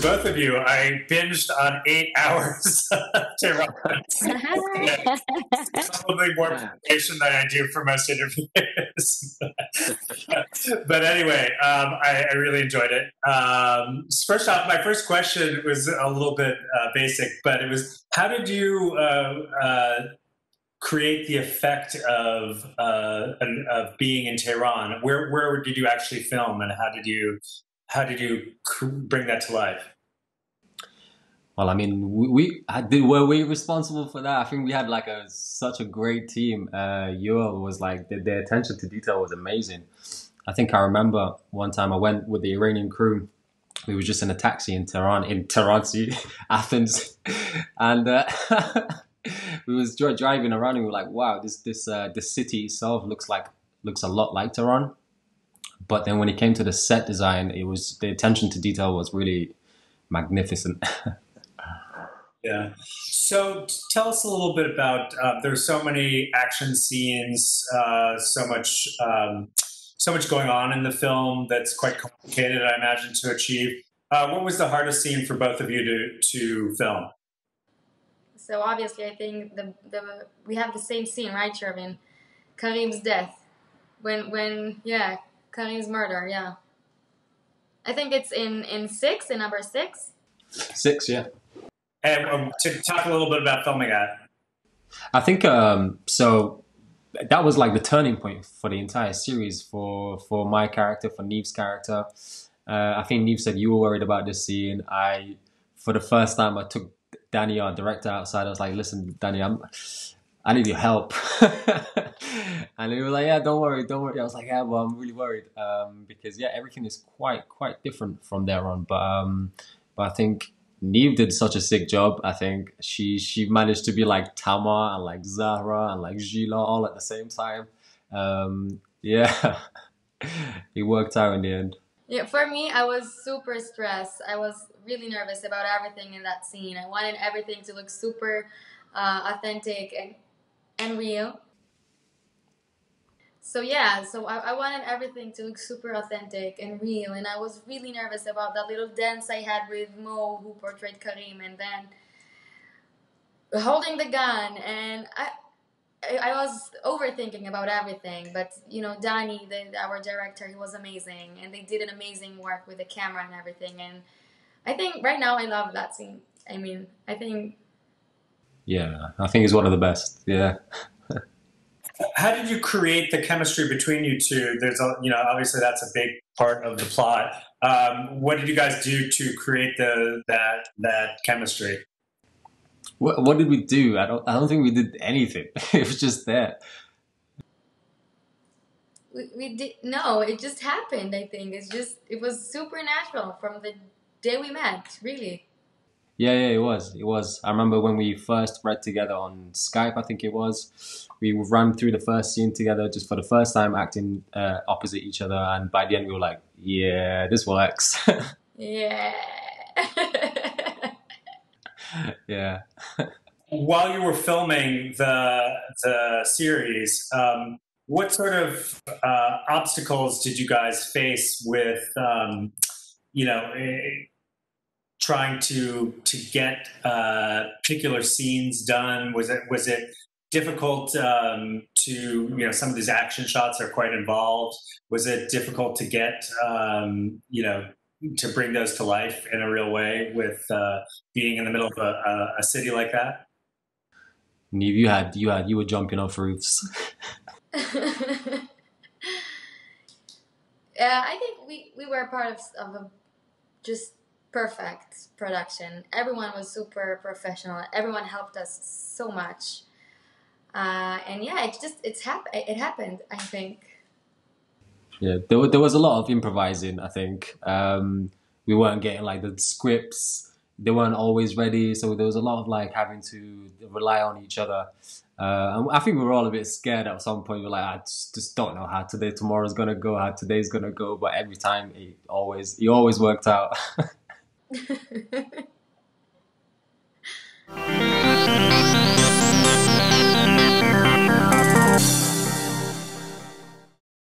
to both of you. I binged on 8 hours Tehran. Probably more preparation than I do for most interviews. But anyway, I really enjoyed it. First off, my first question was a little bit basic, but it was, how did you create the effect of being in Tehran? Where did you actually film, and how did you bring that to life? Well, I mean, were we responsible for that? I think we had like such a great team. Yuval was like, their attention to detail was amazing. I think I remember one time I went with the Iranian crew. We were just in a taxi in Tehran, Athens, and we was driving around and we were like, wow, the city itself looks a lot like Tehran. But then when it came to the set design, the attention to detail was really magnificent. Yeah. So tell us a little bit about, there's so many action scenes, so much going on in the film that's quite complicated, I imagine, to achieve. What was the hardest scene for both of you to film? So obviously, I think we have the same scene, right, Shervin? Karim's death. When Karim's murder, yeah. I think it's in number six? Six, yeah. And to talk a little bit about filming that. I think, so that was like the turning point for the entire series, for my character, for Neve's character. I think Neve said you were worried about this scene. For the first time, I took Danny, our director, outside. I was like, listen, Danny, I need your help. And he was like, yeah, don't worry. I was like, yeah, well, I'm really worried. Because yeah, everything is quite different from there on. But I think Neve did such a sick job. I think she managed to be like Tama and like Zahra and like Gila all at the same time. Yeah, it worked out in the end. Yeah, for me, I was super stressed. I was really nervous about everything in that scene. I wanted everything to look super authentic and real. So yeah, so I wanted everything to look super authentic and real, and I was really nervous about that little dance I had with Mo, who portrayed Karim, and then holding the gun, and I was overthinking about everything. But you know, Danny, our director, he was amazing, and they did an amazing work with the camera and everything. And I think right now I love that scene. I mean, I think. Yeah, I think it's one of the best. Yeah. How did you create the chemistry between you two? There's, you know, obviously that's a big part of the plot. What did you guys do to create that chemistry? What did we do? I don't think we did anything. It was just there. No, it just happened, I think. It was supernatural from the day we met, really. Yeah, it was. I remember when we first read together on Skype, I think it was. We ran through the first scene together just for the first time, acting opposite each other, and by the end we were like, yeah, this works. Yeah. Yeah. While you were filming the series, what sort of obstacles did you guys face with, you know, trying to get particular scenes done? Was it difficult to, you know, some of these action shots are quite involved. Was it difficult to get, you know, to bring those to life in a real way with being in the middle of a city like that? Niv, you were jumping off roofs. I think we were part of a just perfect production. Everyone was super professional. Everyone helped us so much. And yeah, it happened, I think. Yeah, there was a lot of improvising, I think. We weren't getting like the scripts, they weren't always ready, so there was a lot of like having to rely on each other. And I think we were all a bit scared at some point. We were like, I just don't know how tomorrow's gonna go, how today's gonna go, but every time it always worked out.